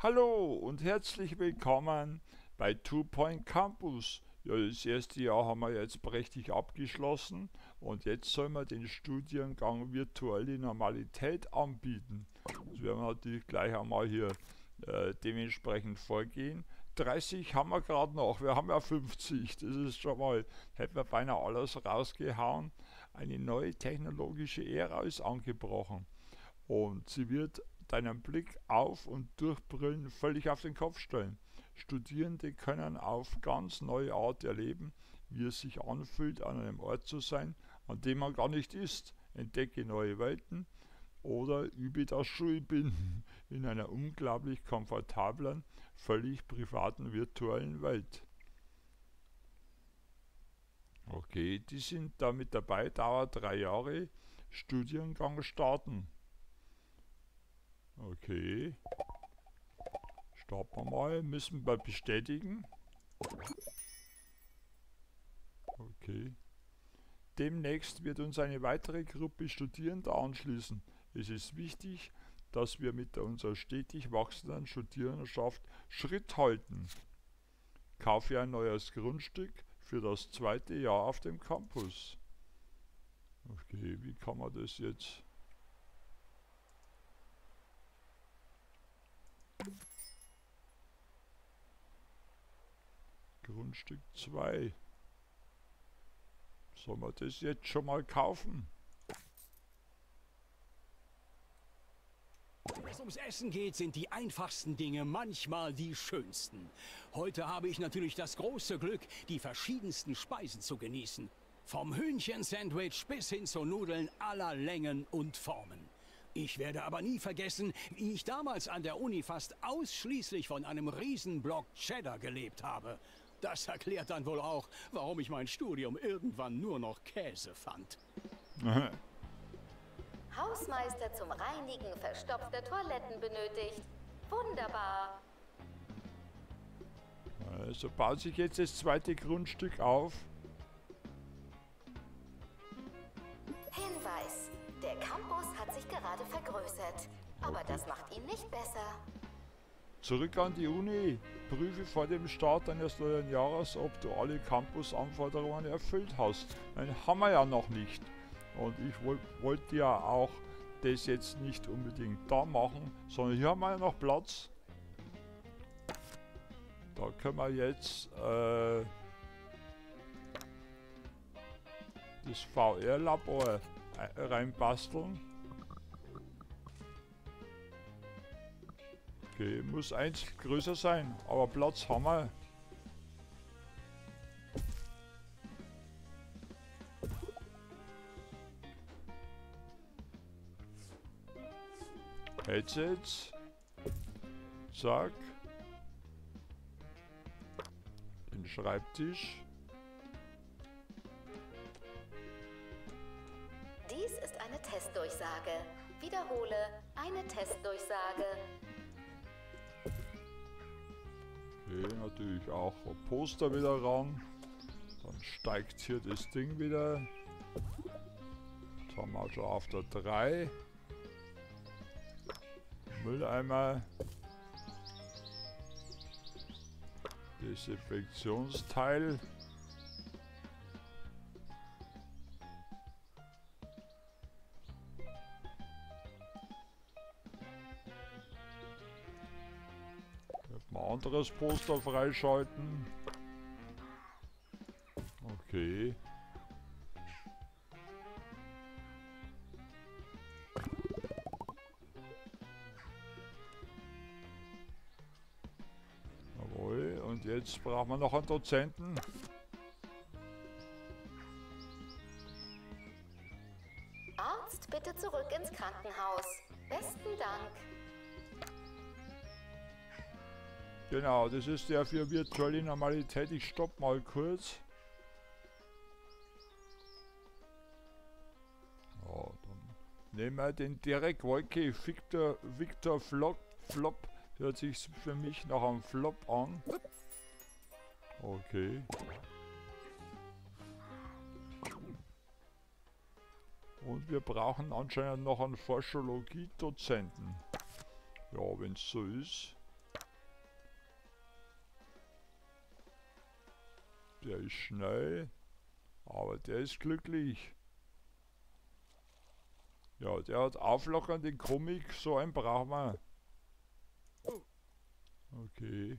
Hallo und herzlich willkommen bei Two Point Campus. Ja, das erste Jahr haben wir jetzt prächtig abgeschlossen und jetzt sollen wir den Studiengang virtuelle Normalität anbieten. Das werden wir natürlich gleich einmal hier dementsprechend vorgehen. 30 haben wir gerade noch, wir haben ja 50, das ist schon mal, hätten wir beinahe alles rausgehauen. Eine neue technologische Ära ist angebrochen und sie wird deinen Blick auf und durch Brillen völlig auf den Kopf stellen. Studierende können auf ganz neue Art erleben, wie es sich anfühlt, an einem Ort zu sein, an dem man gar nicht ist. Entdecke neue Welten oder übe das Schulbinden in einer unglaublich komfortablen, völlig privaten virtuellen Welt. Okay, die sind da mit dabei, dauert 3 Jahre, Studiengang starten. Okay, starten wir mal, müssen wir bestätigen. Okay. Demnächst wird uns eine weitere Gruppe Studierender anschließen. Es ist wichtig, dass wir mit unserer stetig wachsenden Studierendenschaft Schritt halten. Kaufe ein neues Grundstück für das 2. Jahr auf dem Campus. Okay, wie kann man das jetzt... Grundstück 2. Sollen wir das jetzt schon mal kaufen? Wenn es ums Essen geht, sind die einfachsten Dinge manchmal die schönsten. Heute habe ich natürlich das große Glück, die verschiedensten Speisen zu genießen. Vom Hühnchensandwich bis hin zu Nudeln aller Längen und Formen. Ich werde aber nie vergessen, wie ich damals an der Uni fast ausschließlich von einem Riesenblock Cheddar gelebt habe. Das erklärt dann wohl auch, warum ich mein Studium irgendwann nur noch Käse fand. Hausmeister zum Reinigen verstopfter Toiletten benötigt. Wunderbar. Also baut sich jetzt das 2. Grundstück auf. Hinweis. Der Campus hat sich gerade vergrößert, aber das macht ihn nicht besser. Zurück an die Uni. Prüfe vor dem Start deines neuen Jahres, ob du alle Campus-Anforderungen erfüllt hast. Nein, haben wir ja noch nicht. Und ich wollte ja auch das jetzt nicht unbedingt da machen, sondern hier haben wir ja noch Platz. Da können wir jetzt das VR-Labor reinbasteln. Okay, muss 1 größer sein, aber Platz haben wir. Headsets. Zack. Den Schreibtisch. Dies ist eine Testdurchsage. Wiederhole, eine Testdurchsage. Okay, natürlich auch Poster wieder ran. Dann steigt hier das Ding wieder. Jetzt haben wir schon auf der 3. Mülleimer. Desinfektionsteil. Anderes Poster freischalten. Okay. Jawohl, und jetzt brauchen wir noch einen Dozenten. Arzt, bitte zurück ins Krankenhaus. Besten Dank. Genau, das ist der für virtuelle Normalität. Ich stopp mal kurz. Ja, dann nehmen wir den Derek Wolke, Victor Flop. Hört sich für mich nach einem Flop an. Okay. Und wir brauchen anscheinend noch einen Forschologie-Dozenten. Ja, wenn es so ist. Der ist schnell, aber der ist glücklich. Ja, der hat auflockern den Comic, so einen brauchen wir. Okay.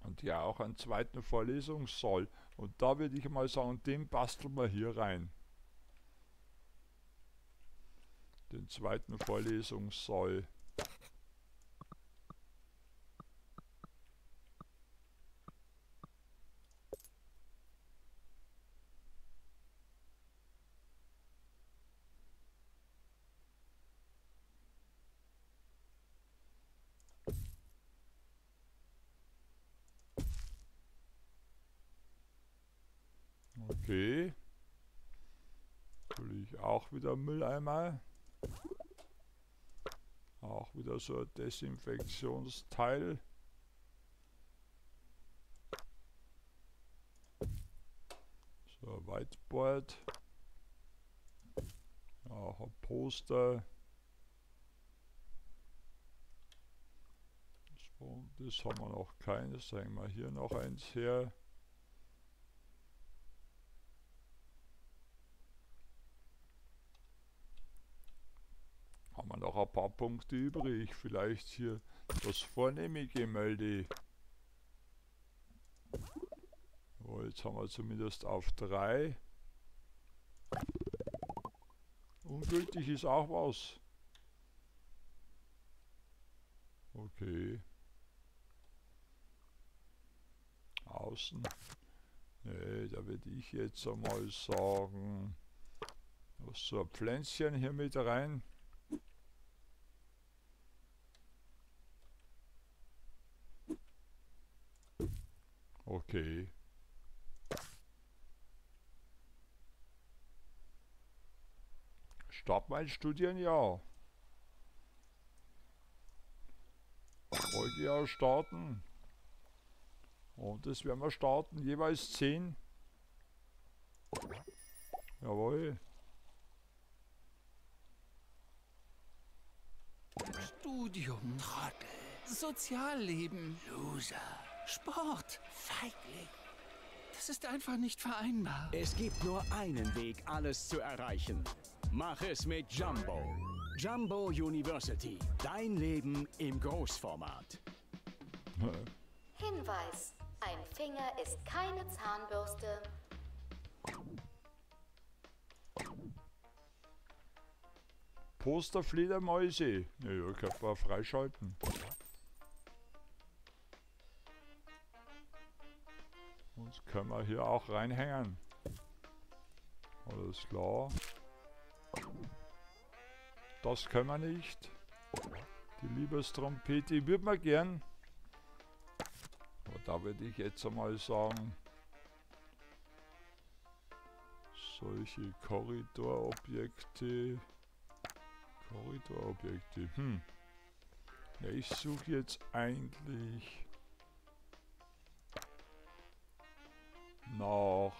Und ja, auch einen zweiten Vorlesungssaal. Und da würde ich mal sagen, den basteln wir hier rein. Den zweiten Vorlesungssaal. Okay, natürlich auch wieder Mülleimer, auch wieder so ein Desinfektionsteil. So ein Whiteboard, auch ein Poster. So, das haben wir noch keines, sagen wir hier noch eins her. Haben wir noch ein paar Punkte übrig, vielleicht hier das Vornehmegemälde. Oh, jetzt haben wir zumindest auf 3. Ungültig ist auch was. Okay. Außen. Nee, da würde ich jetzt einmal sagen, was so ein Pflänzchen hier mit rein. Okay. Start mein Studienjahr. Folgejahr starten. Und das werden wir starten. Jeweils 10. Jawohl. Studium. Trottel. Sozialleben. Loser. Sport. Feigling. Das ist einfach nicht vereinbar. Es gibt nur einen Weg, alles zu erreichen. Mach es mit Jumbo. Jumbo University. Dein Leben im Großformat. Hinweis. Ein Finger ist keine Zahnbürste. Poster Fledermäuse. Naja, kann man freischalten. Uns können wir hier auch reinhängen. Alles klar. Das können wir nicht. Die Liebestrompete würde man gern. Aber da würde ich jetzt einmal sagen, solche Korridorobjekte. Korridorobjekte. Ja, ich suche jetzt eigentlich nach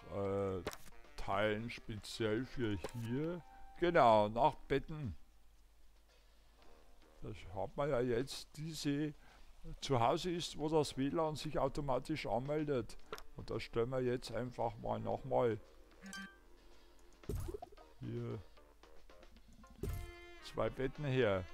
Teilen speziell für hier. Genau, nach Betten. Das hat man ja jetzt, diese zu Hause ist, wo das WLAN sich automatisch anmeldet. Und das stellen wir jetzt einfach mal nochmal. Hier 2 Betten her.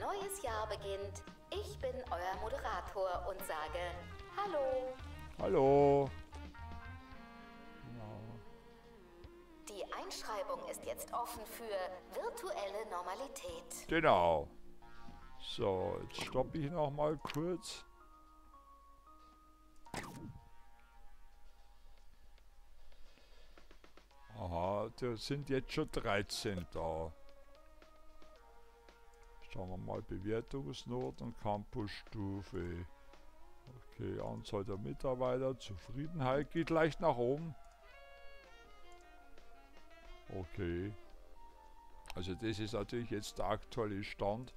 Neues Jahr beginnt. Ich bin euer Moderator und sage Hallo. Hallo. Genau. Die Einschreibung ist jetzt offen für virtuelle Normalität. Genau. So, jetzt stoppe ich noch mal kurz. Aha, da sind jetzt schon 13 da. Schauen wir mal, Bewertungsnot und Campusstufe. Okay, Anzahl der Mitarbeiter, Zufriedenheit geht leicht nach oben. Okay. Also das ist natürlich jetzt der aktuelle Stand.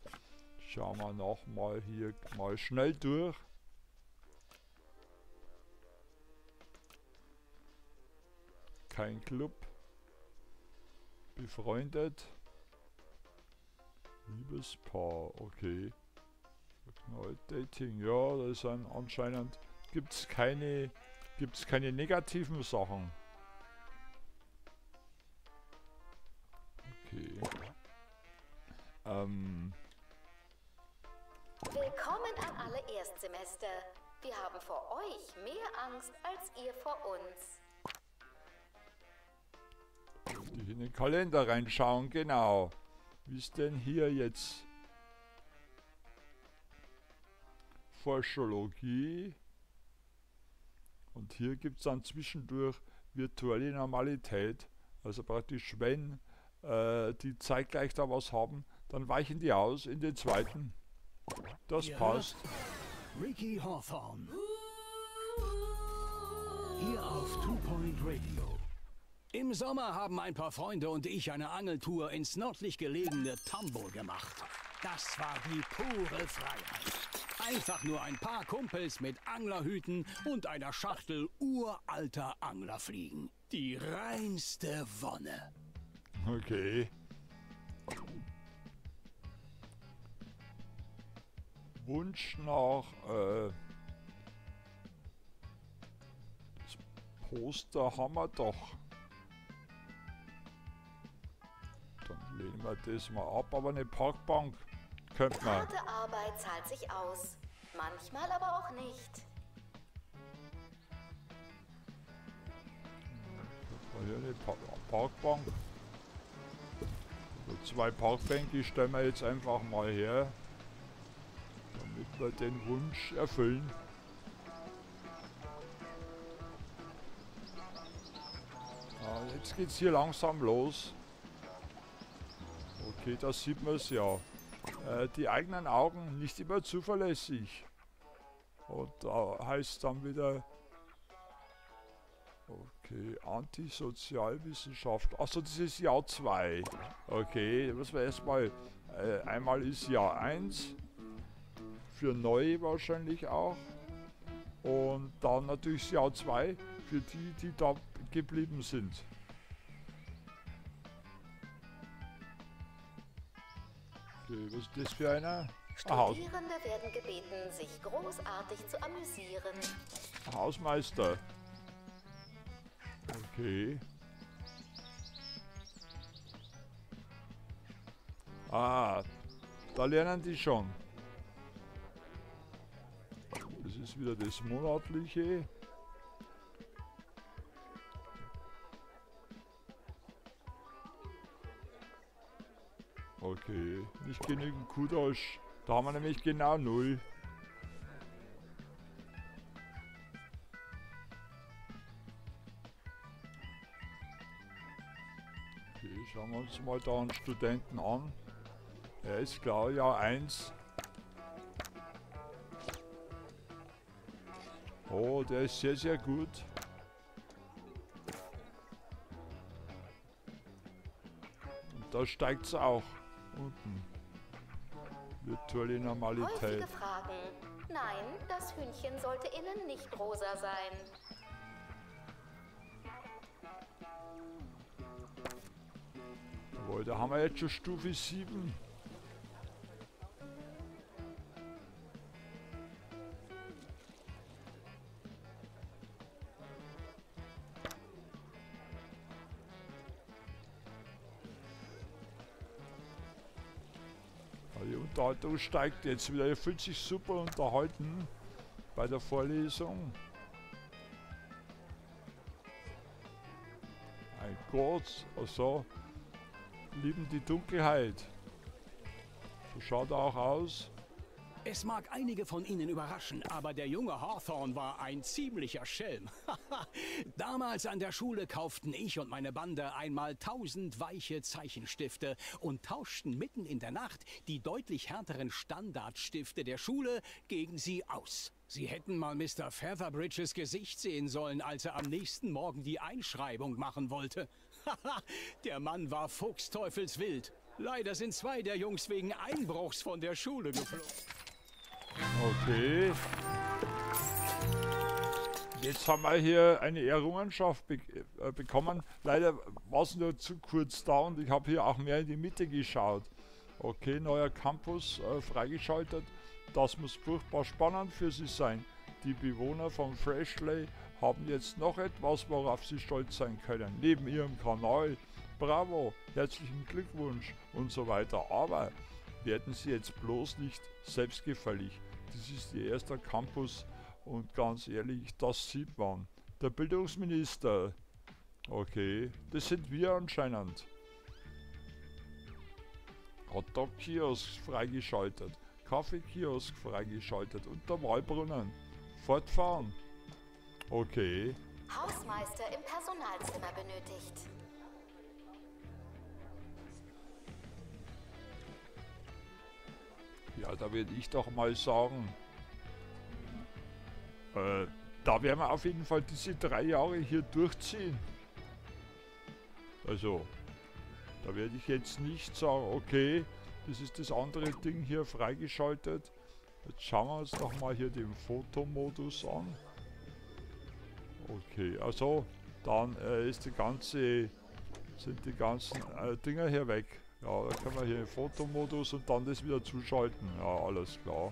Schauen wir nochmal hier mal schnell durch. Kein Club. Befreundet. Liebespaar, okay. Dating, ja, da ist ein, anscheinend gibt's keine negativen Sachen. Okay. Willkommen an alle Erstsemester. Wir haben vor euch mehr Angst als ihr vor uns. Ich in den Kalender reinschauen, genau. Wie ist denn hier jetzt? Forschologie. Und hier gibt es dann zwischendurch virtuelle Normalität. Also praktisch, wenn die zeitgleich da was haben, dann weichen die aus in den zweiten. Das passt. Ricky Hawthorne. Hier auf 2 Point Radio. Im Sommer haben ein paar Freunde und ich eine Angeltour ins nördlich gelegene Tambo gemacht. Das war die pure Freiheit. Einfach nur ein paar Kumpels mit Anglerhüten und einer Schachtel uralter Anglerfliegen. Die reinste Wonne. Okay. Wunsch nach das Poster haben wir doch. Lehnen wir das mal ab, aber eine Parkbank könnte man. Harte Arbeit zahlt sich aus, manchmal aber auch nicht. Hier eine Parkbank. So, 2 Parkbänke stellen wir jetzt einfach mal her, damit wir den Wunsch erfüllen. Ja, jetzt geht's hier langsam los. Okay, da sieht man es ja. Die eigenen Augen nicht immer zuverlässig. Und da heißt es dann wieder... Okay, Antisozialwissenschaft. Achso, das ist Jahr 2. Okay, da müssen wir erstmal... einmal ist Jahr 1. Für Neue wahrscheinlich auch. Und dann natürlich Jahr 2 für die, die da geblieben sind. Was ist das für einer? Studierende werden gebeten, sich großartig zu amüsieren. Hausmeister. Okay. Ah, da lernen die schon. Das ist wieder das Monatliche. Okay, nicht genügend Kudos. Da haben wir nämlich genau 0. Okay, schauen wir uns mal da einen Studenten an. Er ist klar, Jahr 1. Oh, der ist sehr, sehr gut. Und da steigt es auch. Unten. Virtuelle Normalität. Häufige Fragen. Nein, das Hühnchen sollte innen nicht rosa sein. Boah, da haben wir jetzt schon Stufe 7. Unterhaltung steigt jetzt wieder. Ihr fühlt sich super unterhalten bei der Vorlesung. Ein Gott, also lieben die Dunkelheit. So schaut er auch aus. Es mag einige von Ihnen überraschen, aber der junge Hawthorne war ein ziemlicher Schelm. Damals an der Schule kauften ich und meine Bande einmal 1000 weiche Zeichenstifte und tauschten mitten in der Nacht die deutlich härteren Standardstifte der Schule gegen sie aus. Sie hätten mal Mr. Featherbridges Gesicht sehen sollen, als er am nächsten Morgen die Einschreibung machen wollte. Der Mann war fuchsteufelswild. Leider sind 2 der Jungs wegen Einbruchs von der Schule geflogen. Okay. Jetzt haben wir hier eine Errungenschaft bekommen. Leider war es nur zu kurz da und ich habe hier auch mehr in die Mitte geschaut. Okay, neuer Campus freigeschaltet. Das muss furchtbar spannend für sie sein. Die Bewohner von Freshley haben jetzt noch etwas, worauf sie stolz sein können. Neben ihrem Kanal, bravo, herzlichen Glückwunsch und so weiter. Aber werden sie jetzt bloß nicht selbstgefällig. Das ist ihr erster Campus und ganz ehrlich, das sieht man. Der Bildungsminister, okay, das sind wir anscheinend. Hotdog-Kiosk freigeschaltet, Kaffeekiosk freigeschaltet und der Wahlbrunnen. Fortfahren. Okay. Hausmeister im Personalzimmer benötigt. Ja, da würde ich doch mal sagen, da werden wir auf jeden Fall diese 3 Jahre hier durchziehen. Also, da werde ich jetzt nicht sagen, okay, das ist das andere Ding hier freigeschaltet. Jetzt schauen wir uns doch mal hier den Fotomodus an. Okay, also, dann sind die ganzen Dinger hier weg. Ja, da können wir hier den Fotomodus und dann das wieder zuschalten. Ja, alles klar.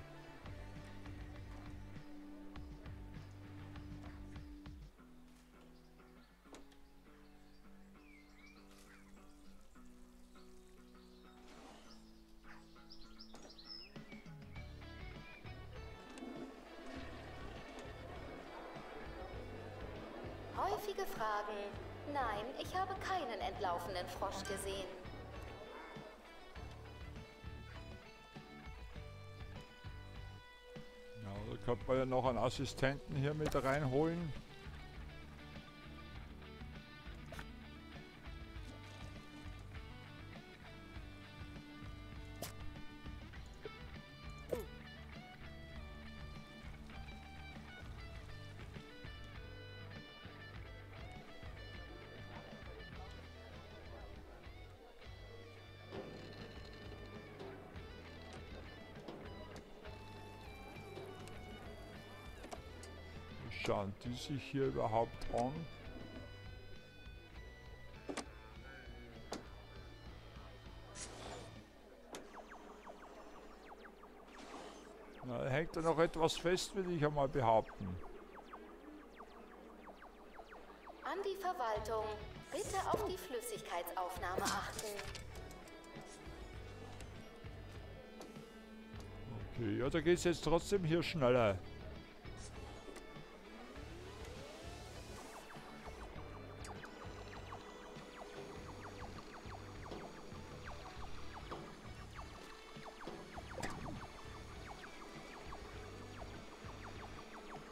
Häufige Fragen. Nein, ich habe keinen entlaufenden Frosch gesehen. Ja, da könnte man ja noch einen Assistenten hier mit reinholen. Schauen die sich hier überhaupt an? Na, hängt da noch etwas fest, will ich einmal behaupten. An die Verwaltung, bitte auf die Flüssigkeitsaufnahme achten. Okay, ja, da geht es jetzt trotzdem hier schneller.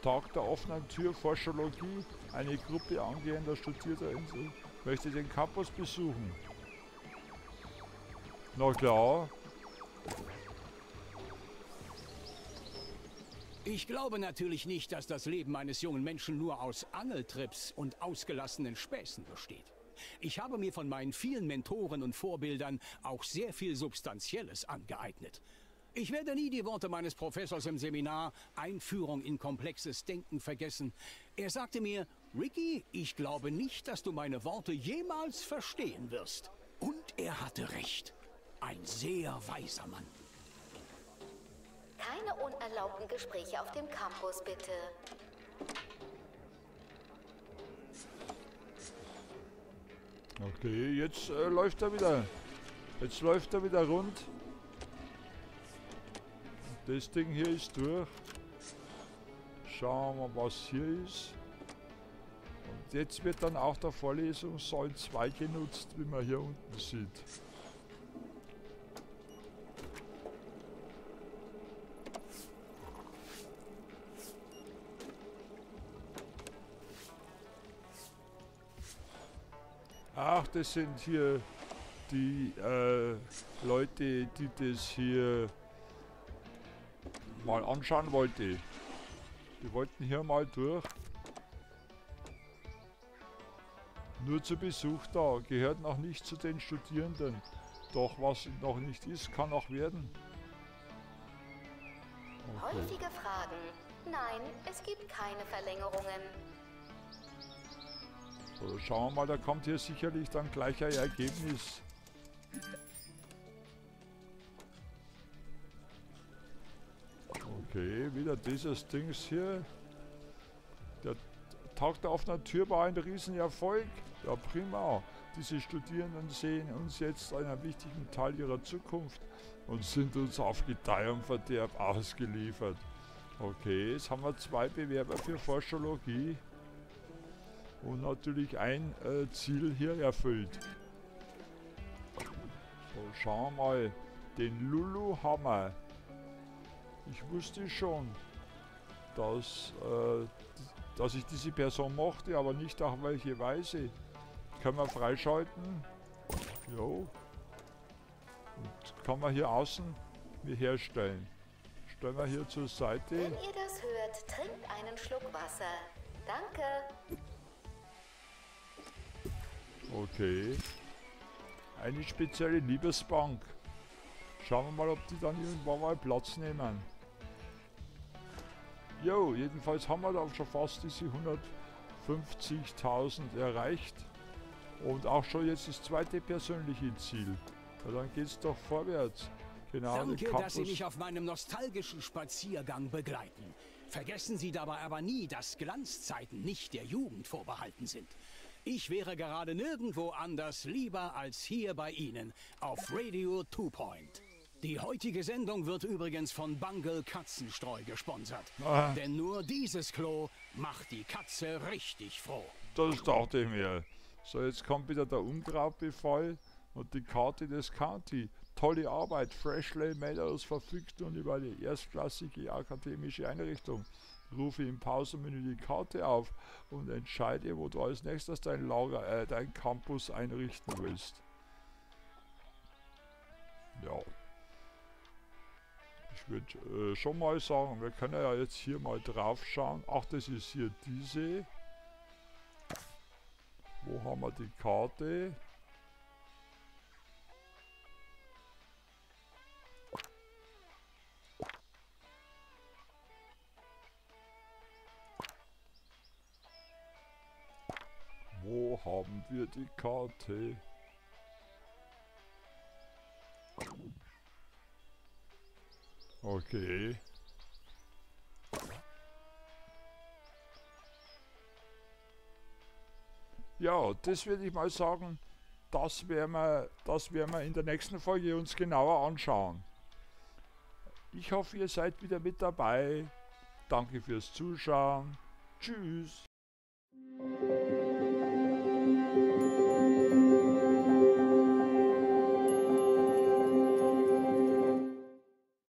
Tag der offenen Tür Forschologie, eine Gruppe angehender Studierter Insel, möchte den Campus besuchen. Na klar. Ich glaube natürlich nicht, dass das Leben eines jungen Menschen nur aus Angeltrips und ausgelassenen Späßen besteht. Ich habe mir von meinen vielen Mentoren und Vorbildern auch sehr viel Substanzielles angeeignet. Ich werde nie die Worte meines Professors im Seminar Einführung in komplexes Denken vergessen. Er sagte mir, Ricky, ich glaube nicht, dass du meine Worte jemals verstehen wirst. Und er hatte recht. Ein sehr weiser Mann. Keine unerlaubten Gespräche auf dem Campus, bitte. Okay, jetzt läuft er wieder. Jetzt läuft er wieder rund. Das Ding hier ist durch. Schauen wir, was hier ist. Und jetzt wird dann auch der Vorlesungssaal 2 genutzt, wie man hier unten sieht. Ach, das sind hier die Leute, die das hier mal anschauen wollte. Wir wollten hier mal durch. Nur zu Besuch da, gehört noch nicht zu den Studierenden. Doch was noch nicht ist, kann auch werden. Okay. Häufige Fragen. Nein, es gibt keine Verlängerungen. So, schauen wir mal, da kommt hier sicherlich dann gleich ein Ergebnis. Okay, wieder dieses Dings hier. Der taucht auf einer Tür, war ein Riesenerfolg. Ja, prima. Diese Studierenden sehen uns jetzt einen wichtigen Teil ihrer Zukunft und sind uns auf Gedeih und Verderb ausgeliefert. Okay, jetzt haben wir 2 Bewerber für Forschologie und natürlich ein Ziel hier erfüllt. So, schauen wir mal. Den Lulu haben wir. Ich wusste schon, dass ich diese Person mochte, aber nicht auf welche Weise. Können wir freischalten. Jo. Und kann man hier außen herstellen. Stellen wir hier zur Seite. Wenn ihr das hört, trinkt einen Schluck Wasser. Danke. Okay. Eine spezielle Liebesbank. Schauen wir mal, ob die dann irgendwann mal Platz nehmen. Jo, jedenfalls haben wir da schon fast diese 150.000 erreicht. Und auch schon jetzt das zweite persönliche Ziel. Ja, dann geht's doch vorwärts. Genau, danke, dass Sie mich auf meinem nostalgischen Spaziergang begleiten. Vergessen Sie dabei aber nie, dass Glanzzeiten nicht der Jugend vorbehalten sind. Ich wäre gerade nirgendwo anders lieber als hier bei Ihnen auf Radio Two Point. Die heutige Sendung wird übrigens von Bungle Katzenstreu gesponsert. Ah. Denn nur dieses Klo macht die Katze richtig froh. Das dachte ich mir. So, jetzt kommt wieder der Unkrautbefall und die Karte des County. Tolle Arbeit. Freshley Meadows verfügt nun über die erstklassige akademische Einrichtung. Rufe im Pausenmenü die Karte auf und entscheide, wo du als nächstes dein Campus einrichten willst. Ja. Ich würde schon mal sagen, wir können ja jetzt hier mal drauf schauen. Ach, das ist hier diese. Wo haben wir die Karte? Wo haben wir die Karte? Okay. Ja, das würde ich mal sagen, das werden wir in der nächsten Folge uns genauer anschauen. Ich hoffe, ihr seid wieder mit dabei. Danke fürs Zuschauen. Tschüss.